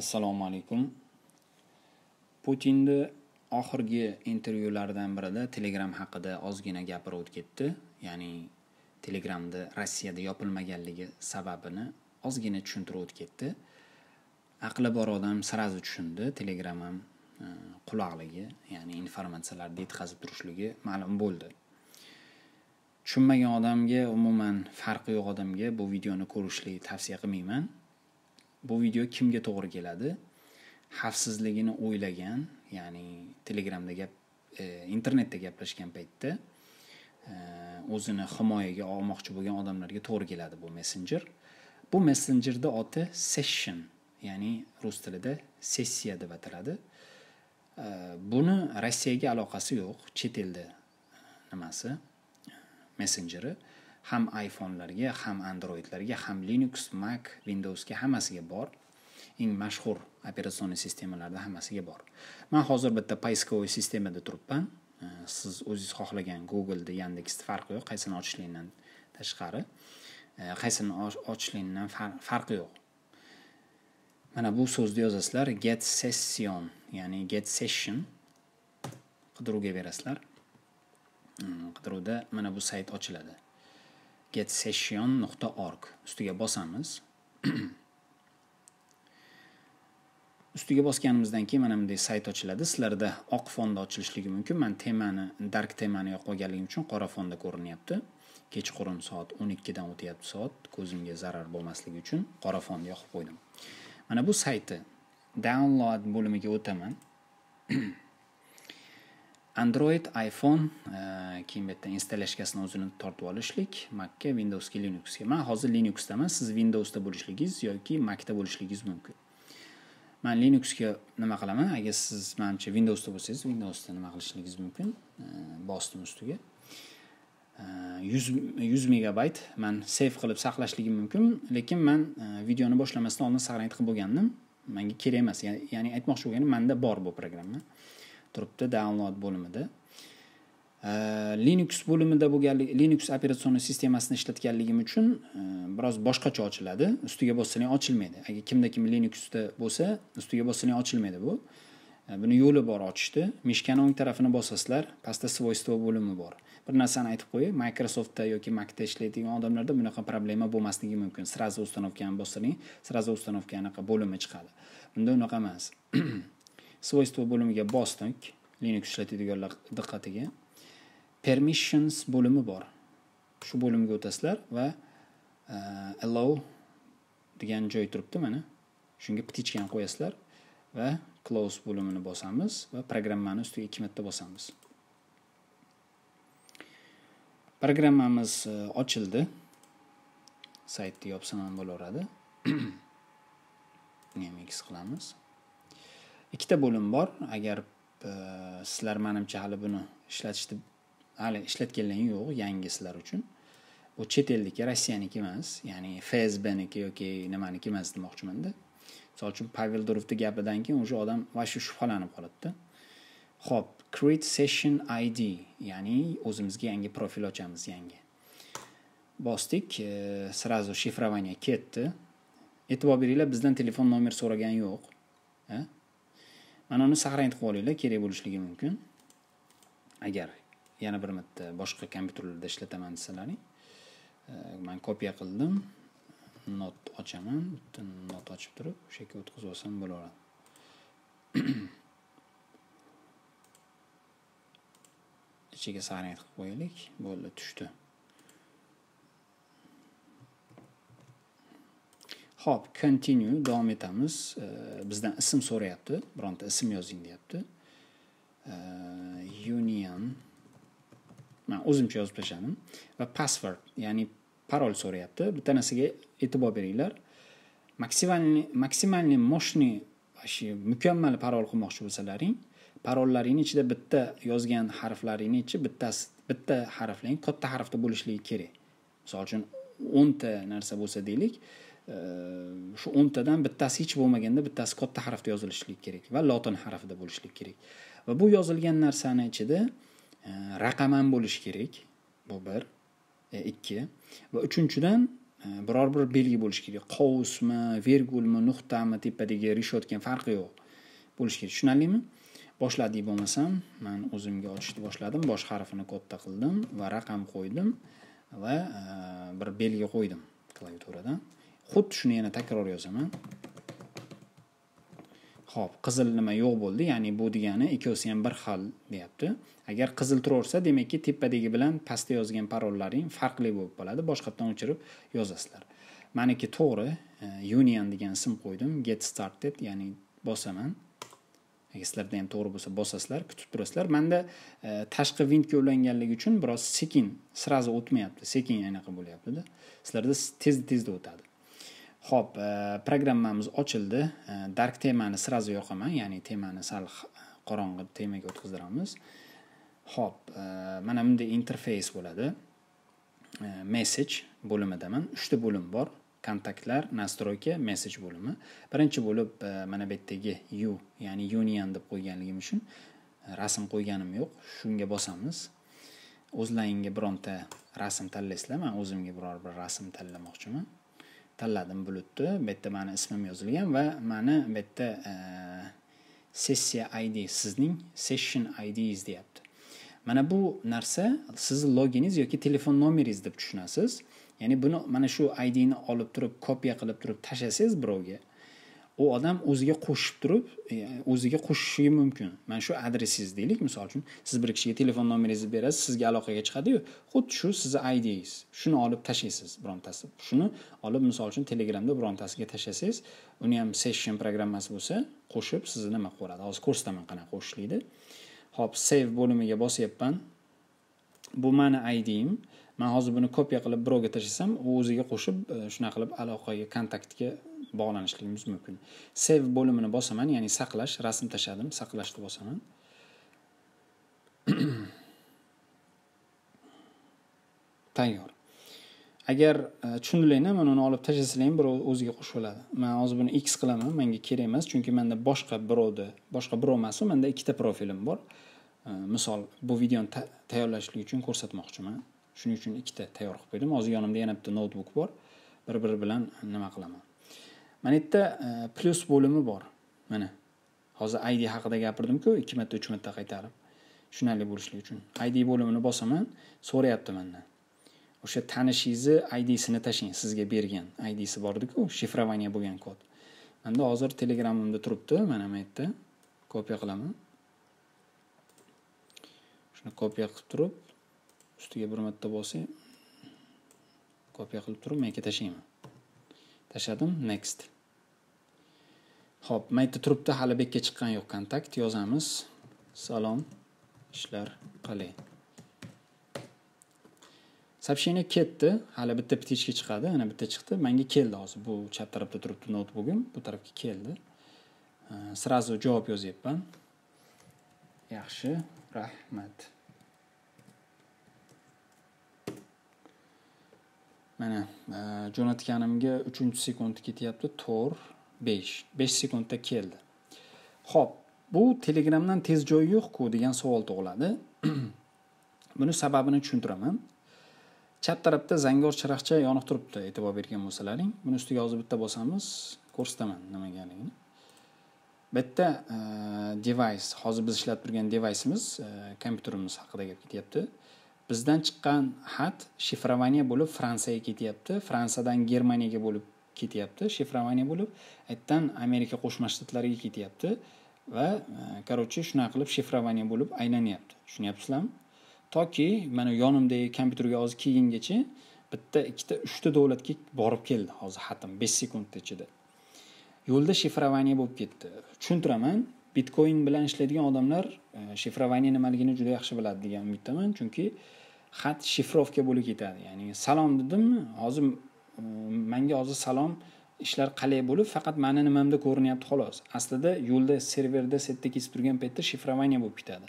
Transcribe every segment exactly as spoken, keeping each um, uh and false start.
Assalomu alaykum. Putinning oxirgi intervyularidan birida Telegram haqida ozgina gapirib o'tib ketdi. Ya'ni Telegramda Rossiyada yopilmaganligi sababini ozgina tushuntirib o'tib ketdi. Aqli bor odam sarazi tushundi, Telegram ham quloqligi, ya'ni informatsiyalarni yetkazib turishligi ma'lum bo'ldi. Tushunmagan odamga, umuman farqi yo'q odamga bu videoni ko'rishni tavsiya qilmayman. Bu video kimga to'g'ri keladi? Xavfsizligini o'ylagan, ya'ni Telegramda gap, e, internetda gaplashgan paytda e, o'zini himoyaga olmoqchi bo'lgan odamlarga to'g'ri keladi bu messenger. Bu messengerda oti session, ya'ni rus tilida sessiya deb ataladi. E, buni Rossiyaga aloqasi yo'q, chet elda nimasi messengeri. Ham iPhone'larga, ham Android'larga, ham Linux, Mac, Windows'ga hammasiga bor. Eng mashhur operatsion sistemalarda hammasiga bor. Men hozir bitta poiskoviy sistemada turibman. Siz o'zingiz xohlagan Google'da, Yandex'da farqi yo'q, qaysini ochishlikdan tashqari. Qaysini ochishlikdan farqi yo'q. Mana bu so'zni yozasizlar, Get Session, ya'ni Get Session qidiruvga berasizlar. Qidiruvda mana bu sayt ochiladi. get session dot org ustiga bosamiz. Ustiga bosganimizdan keyin mana bunday sayt ochiladi. Sizlarda oq fonda ochilishligi mumkin. Men temani, dark temani yo'q qilganim uchun qora fonda ko'rinyapti. Kechqurun soat o'n ikki dan o'tyapti soat. Ko'zimga zarar bo'lmasligi uchun qora fonda yoqib qo'ydim. Mana bu sayti download bo'limiga o'taman. Android, iPhone, keyin bitta installashkasini o'zini tortib olishlik, Mac ga, Windows ga, Linux ga. Men hozir Linux daman, siz Windows da bo'lishligingiz yoki Mac da bo'lishligingiz mumkin. Men Linux ga nima qilaman? Agar siz menimcha Windows da bo'lsangiz, Windows da nima qilishingiz mumkin? Bosdim ustiga. yuz megabayt men save qilib saqlashligim mumkin, lekin men videoni boshlamasdan oldin saqlanib qo'ygandim. Menga kerak emas. Ya'ni aytmoqchi bo'lganim, menda bor bu programma. Turibdi download bo'limida. E, Linux bo'limida bo'lganlik, Linux operatsion sistemasini ishlatganligim uchun e, biroz boshqacha ochiladi. Ustiga bossangiz ochilmaydi. Agar kimda-kim Linuxda bo'lsa, ustiga bossangiz ochilmaydi bu. E, buni yo'li bor ochishdi. Mishkani o'ng tarafini bosasizlar, pastda svoystva bo'limi bor. Bir narsani aytib qo'yay, Microsoftda yoki Macda ishlaydigan odamlarda bunaqa problema bo'lmasligi mumkin. Sirazi ustanovkani bossangiz, sirazi ustanovkani bo'limi chiqadi. Bunda unaqa emas. Svoystva bo'limiga bosdik. Linux ishlatadiganlar diqqatiga. Permissions bo'limi bor. Shu bo'limga o'tasizlar va uh, allow degan joy turibdi mana. Shunga ptichkani qo'yasizlar va close bo'limini bosamiz va programmani ustiga ikki marta bosamiz. Programmamiz uh, ochildi. Saytni yopsam ham bo'laveradi. Nima qilamiz? Ikkita bo'lim bor. Agar e, sizlar menimcha hali buni ishlatishni hali ishlatganlaring yo'q, yangi sizlar uchun. Bu chet elniki, Rossiyaniki emas, ya'ni F S B'niki yoki nimaniki emas demoqchiman-da. Misol uchun Pavel Durovning gapidan keyin o'sha odam vashu shubhalanib qoladi. Xo'p, create session I D, ya'ni o'zimizga yangi profil ochamiz, yangi. Bosdik, e, sirazi shifrovaniya ketdi. E'tibor beringlar, bizdan telefon nomer so'ragan yo'q. Ha? Mana uni saqlanib qo'yinglar, kerak bo'lishligi mumkin. Agar yana bir marta boshqa kompyuterlarda ishlataman desalaring, men kopiya qildim. Not ochaman, not ochib turib, o'sha yerga o'tkazib olsam bo'laveradi. Ichiga saqlanib qo'yaylik, bo'ldi, tushdi. Xo'p, continue davom etamiz. Bizdan ism so'rayapti. Bironta ism yozing deyapti. Union. Men o'zimcha yozib tashladim va password, ya'ni parol so'rayapti. Bitta narsaga e'tibor beringlar. Maksimalni maksimalni moshni vashi mukammal parol qilmoqchi bo'lsalaring, parollaringning ichida bitta yozgan harflaringning ichi bittasi bitta harflang katta harfda bo'lishligi kerak. Masalan, o'n ta narsa bo'lsa deylik, shu o'n tadan bittasi hech bo'lmaganda bittasi katta harfda yozilishligi kerak va lotin harfida bo'lishligi kerak. Va bu yozilgan narsani ichida raqam ham bo'lishi kerak. Bu bir, ikki va uchinchidan biror bir belgi bo'lish kerak. Qovusmi, vergulmi, nuqtami, tepadagi rishotgan farqi yo'q bo'lish kerak. Tushunarlimi? Boshladik bo'lmasam, men o'zimga ochishni boshladim, bosh harfini katta qildim va raqam qo'ydim va bir belgi qo'ydim klaviaturadan. Xuddi shuni yana takror yozaman. Xo'p, qizil nima yo'q bo'ldi, ya'ni bu degani ikkosi ham bir xil deyapti. Agar qizil turaversa, demakki tepadagi bilan pastda yozgan parollaring farqli bo'lib qoladi, boshqatdan o'chirib yozasizlar. Meniki to'g'ri, union degan ism qo'ydim, get started, ya'ni bosaman. Agar sizlarda ham to'g'ri bo'lsa, bosasizlar, kutib turasizlar. Menda tashqi vintga ulanganligi uchun biroz sekin, srazi o'tmayapti, sekin anaqa bo'lyapti-da. Sizlarda tez-tezda o'tadi. Xo'p, programmamiz ochildi. Dark temani srazi yoqaman, ya'ni temani sal qorong'i temaga o'tkazdiramiz. Xo'p, mana bunda interface bo'ladi. Message bo'limidaman. uchta bo'lim bor. Kontaktlar, nastroyka, message bo'limi. Birinchi bo'lib mana bu yerdagi U, ya'ni union deb qo'yganligim uchun rasm qo'yganim yo'q. Shunga bosamiz. O'zlaringizga bironta rasm tanlaysizlar. Men o'zimga biror bir rasm tanlamoqchiman. Tanladim bulutni. Bu yerda meni ismim yozilgan va meni bu yerda sessiya I D, sizning session I D'ingiz deyapti. Mana bu narsa sizning logingiz yoki telefon nomeringiz deb tushunasiz. Ya'ni buni mana shu I D ni olib turib, kopiya qilib turib tashlasangiz birovga, u odam o'ziga qo'shib turib, o'ziga qo'shishi mumkin. Mana shu adresingiz deylik, misol uchun, siz bir kishiga telefon nomeringizni berasiz, sizga aloqaga chiqadi-yu, xuddi shu sizning I D'ingiz. Shuni olib tashlaysiz birontasi. Shuni olib, misol uchun, Telegramda birontasiga tashlasangiz, uni ham session programmasi bo'lsa, qo'shib sizni nima qiladi. Hozir ko'rsataman qana qo'shishlikni. Hop, save bo'limiga bosyapman. Bu meni I D'im. Men hozir buni kopiya qilib birovga tashlasam, u o'ziga qo'shib, shuna qilib aloqaga, kontaktga bog'lanishligimiz mumkin. Save bo'limini bosaman, ya'ni saqlash, rasm tashladim, saqlashni bosaman. Tayyor. Agar tushunilmaydi, men uni olib tashlasam, birov o'ziga qo'shib oladi. Men hozir buni X qilaman, menga kerak emas, chunki menda boshqa birovni, boshqa birov emas, menda ikkita profilim bor. Misol, bu videoni tayyorlashlik uchun ko'rsatmoqchiman. Shuning uchun ikkita tayyor qilib qo'ydim. Hozir yonimda yana bitta notebook bor. Bir-biri bilan nima qilaman? Mana bu yerda plus bo'limi bor. Mana hozir I D haqida gapirdim-ku, ikki marta, uch marta qaytarib. Tushunarli bo'lishi uchun I D bo'limini bosaman, so'rayapti mendan. O'sha tanishingizni I D'sini tashing, sizga bergan I D'si bor-ku, shifrovaniya bo'lgan kod. Menda hozir Telegramimda turibdi, mana bu yerda kopiya qilaman. Shuni kopiya qilib turib, ustiga bir marta bosing. Kopiya qilib turib, menga tashlayman. Tashladim, next. Xo'p, mayda turibdi, hali bekka chiqqan yo'q kontakt, yozamiz. Salom, ishlar qalay. Sochini ketdi, hali bitta ptichka chiqadi, ana bitta chiqdi, menga keldi hozir. Bu chap tarafda turibdi notebookim, bu tarafga keldi. Srazi javob yozyapman. Yaxshi, rahmat. Mana, jo'natganimga uchinchi sekund ketyapti, to'r. besh sekundda keldi. Xo'p, bu Telegramdan tez joy yo'q-ku degan savol tug'iladi. Buni sababini tushuntiraman. Chap tarafda zangor chirog'cha yonib turibdi, e'tibor bergan bo'lsalaring. Buni ustiga hozir bitta bosamiz, ko'rsataman nimagaligini. Bitta device, hozir biz ishlatib turgan device'imiz, kompyuterimiz haqida gap ketyapti. Bizdan chiqqan xat shifrovaniya bo'lib Fransiyaga ketyapti, Fransiyadan Germaniyaga bo'lib ketyapti, shifrovaniya bo'lib, aytdan Amerika Qo'shma Shtatlariga ketyapti va qarochi shuna qilib shifrovaniya bo'lib aylanyapti. Tushunyapsizlarmi? Toki mana yonimdagi kompyuterga hozir keyingacha bitta, ikkita, uchta davlatga borib keldi hozir xatim besh sekund ichida. Yo'lda shifrovaniya bo'lib ketdi. Tushuntiraman, Bitcoin bilan ishlaydigan odamlar shifrovaniya nimaligini juda yaxshi biladi degan umiddaman, chunki xat shifrovka bo'lib ketadi. Ya'ni salom dedimmi, hozir menga hozir salom ishlar qalay bo'lib faqat meni nimamda ko'rinyapti xolos. Aslida yo'lda serverda setda kesib turgan paytda shifrovaniya bo'lib ketadi.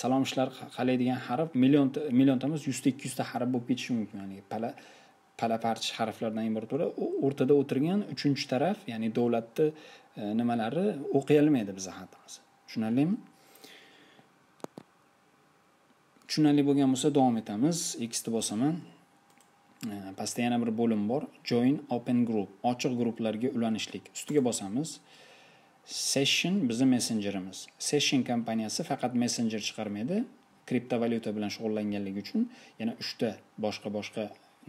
Salom ishlar qalay degan harf million million ta emas yuz ta ikki yuz ta harf bo'lib ketishi mumkin. Ya'ni pala pala parcha harflardan iborat bo'ladi. O'rtada o'tirgan uchinchi taraf, ya'ni davlatning nimalari o'qiy olmaydi biz xatimiz. Tushunarlimi? Tushunarli bo'lgan bo'lsa davom etamiz. X ni bosaman. Pastda yana bir bo'lim bor. Join open group. Ochiq guruhlarga ulanishlik. Ustiga bosamiz. Session bizning messenjerimiz. Session kompaniyasi faqat messenger chiqarmaydi. Kriptovalyuta bilan shug'ullanganligi uchun yana uch ta boshqa-boshqa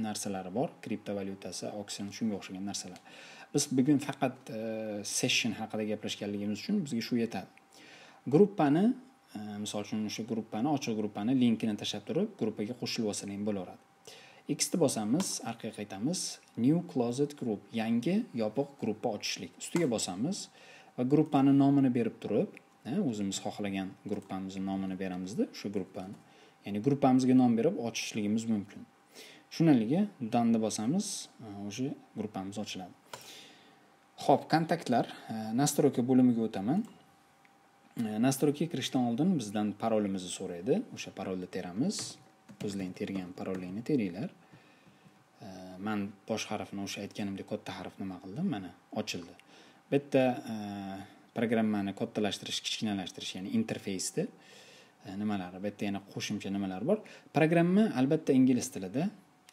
narsalari bor. Kriptovalyutasi, auction shunga o'xshagan narsalar. Biz bugun faqat e, session haqida gaplashganligimiz uchun bizga shu yetadi. Gruppani, e, misol uchun o'sha gruppani, ochiq gruppani linkini tashab turib, gruppaga qo'shilib olsangiz bo'laveradi. X'ni bosamiz, orqaga qaytamiz. New Closet Group, yangi yopiq gruppa ochishlik. Ustiga bosamiz va gruppani nomini berib turib, o'zimiz xohlagan gruppamizning nomini beramizda, shu gruppani. Ya'ni gruppamizga nom berib ochishligimiz mumkin. Shunaligiga donni bosamiz, o'sha gruppamiz ochiladi. Xo'p, kontaktlar, nastroyka bo'limiga o'taman. Nastroykaga kirishdan oldin bizdan parolimizni so'raydi. O'sha parolni teramiz. O'zlaring tergan parollarni teringlar. Men bosh harfni o'sha aytganimdek katta harf nima qildim? Mana ochildi. Bitta programmani kattalashtirish, kichkinalashtirish, ya'ni interfeysda nimalari, bitta yana qo'shimcha nimalar bor. Programma albatta ingliz tilida,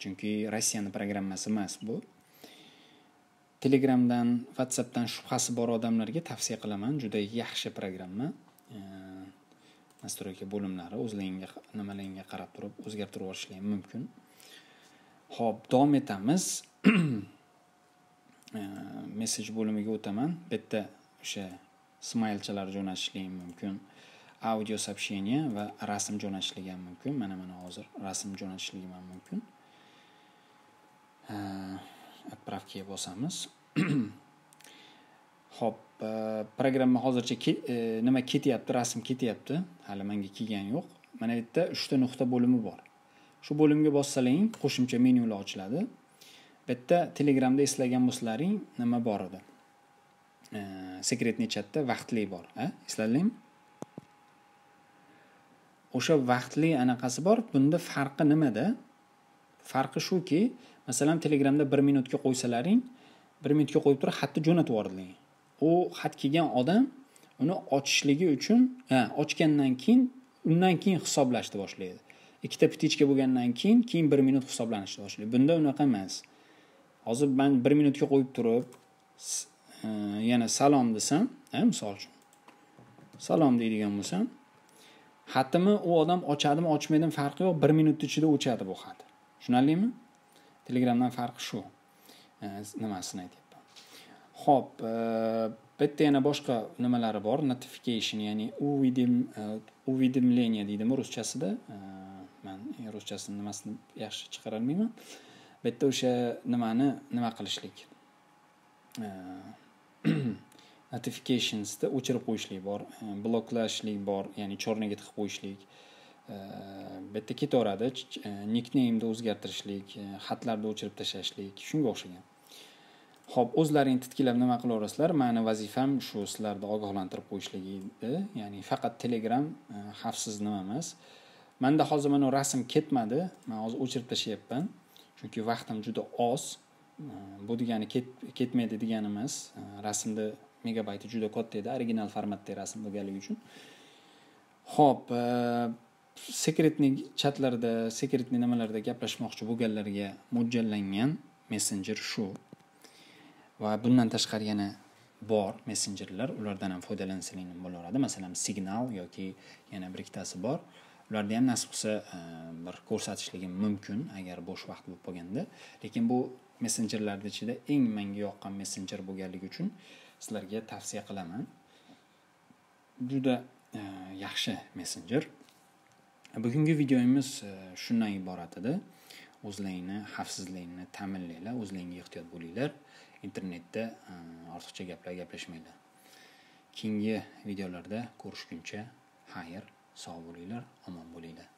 chunki Rossiyaning programmasi emas bu. Telegramdan, WhatsAppdan shubhasi bor odamlarga tavsiya qilaman, juda yaxshi programma. Nastroyka bo'limlari o'zlaringa nimalarga qarab turib o'zgartirib olishingiz mumkin. Xo'p, davom etamiz. Message bo'limiga o'taman. Bitta o'sha smayelchalar jo'natishlik mumkin. Audio soобщение va rasm jo'natishlik ham mumkin. Mana mana hozir rasm jo'natishlik ham mumkin. Отправкаga bosamiz. Xo'p, programma hozircha nima ketyapti, rasm ketyapti. Hali menga kelgan yo'q. Mana bu yerda uch ta nuqta bo'limi bor. Shu bo'limga bossaling, qo'shimcha menyular ochiladi. Bu yerda Telegramda eslagan bo'lsalaring, nima bor edi? Sekretni chatda vaqtli bor, ha? Esladingmi? O'sha vaqtli anaqasi bor. Bunda farqi nimada? Farqi shuki, masalan, Telegramda bir minutga qo'ysalaring, bir minutga qo'yib turib xatni jo'natib yubordiling. O xat kelgan odam uni ochishligi uchun, ha, ochgandan keyin undan keyin hisoblashni boshlaydi. Ikkita pitichka bo'lgandan keyin keyin bir minut hisoblanishni boshlaydi. Bunda unaqa emas. Hozir men bir minutga qo'yib turib, e, yana salom desam, ha, misol uchun. Salom deydigan bo'lsam, xatimi u odam ochadimi, ochmaydimi farqi yo'q, bir minut ichida o'chadi bu xat. Tushunarlimi? Telegramdan farqi shu. E, nimasini aytayapman? Xo'p, bitta yana boshqa nimalari bor. Notification, ya'ni uvidimleniya deydimi ruschasida. Men ruschasini nimasini yaxshi chiqara olmayman. Bitta o'sha nimani nima qilishlik. Notificationsni o'chirib qo'yishlik bor, bloklashlik bor, ya'ni chornaga tiqib qo'yishlik. Bitta ketaveradi, nickname'ni o'zgartirishlik, xatlarni o'chirib tashlashlik, shunga o'xshagan. Xo'p, o'zlaring titkilab nima qilaverasizlar? Meni vazifam shu sizlarni ogohlantirib qo'yishlik edi. Ya'ni faqat Telegram xavfsiz nima emas. Menda hozir mana rasm ketmadi. Men hozir o'chirib tashlayapman. Chunki vaqtim juda oz. Bu degani ketmaydi degani emas. Rasmda megabayti juda katta edi, original formatda rasm bo'lganligi uchun. Xo'p, sekretni chatlarda, sekretni nimalarda gaplashmoqchi bo'lganlarga mo'ljallangan messenger shu. Va bundan tashqari yana bor messenjerlar, ulardan ham foydalansangiz bo'laveradi. Masalan, Signal yoki yana bir ikkitasi bor. Ularda ham nasib qilsa bir ko'rsatishligim mumkin agar bo'sh vaqt bo'lib qolganda. Lekin bu messenjerlarning ichida eng menga yoqqan messenjer bo'lganligi uchun sizlarga tavsiya qilaman. Juda yaxshi messenjer. Bugungi videomiz shundan iborat edi. O'zlaringni xavfsizlikni ta'minlanglar, o'zlaringga ehtiyot bo'linglar. Internetda ortiqcha gaplar gaplashmanglar. Keyingi videolarda ko'rishguncha, xayr, sog' bo'linglar, omon bo'linglar.